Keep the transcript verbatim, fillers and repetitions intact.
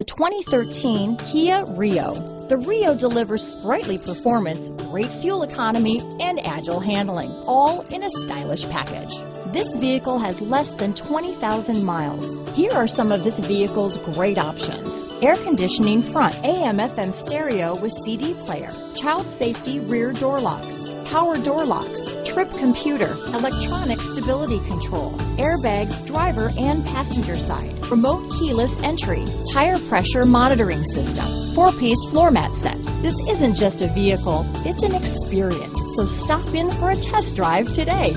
The twenty thirteen Kia Rio. The Rio delivers sprightly performance, great fuel economy, and agile handling, all in a stylish package. This vehicle has less than twenty thousand miles. Here are some of this vehicle's great options: air conditioning front, A M F M stereo with C D player, child safety rear door locks, power door locks, trip computer, electronic stability control, airbags driver and passenger side, remote keyless entry, tire pressure monitoring system, four-piece floor mat set. This isn't just a vehicle, it's an experience. So stop in for a test drive today.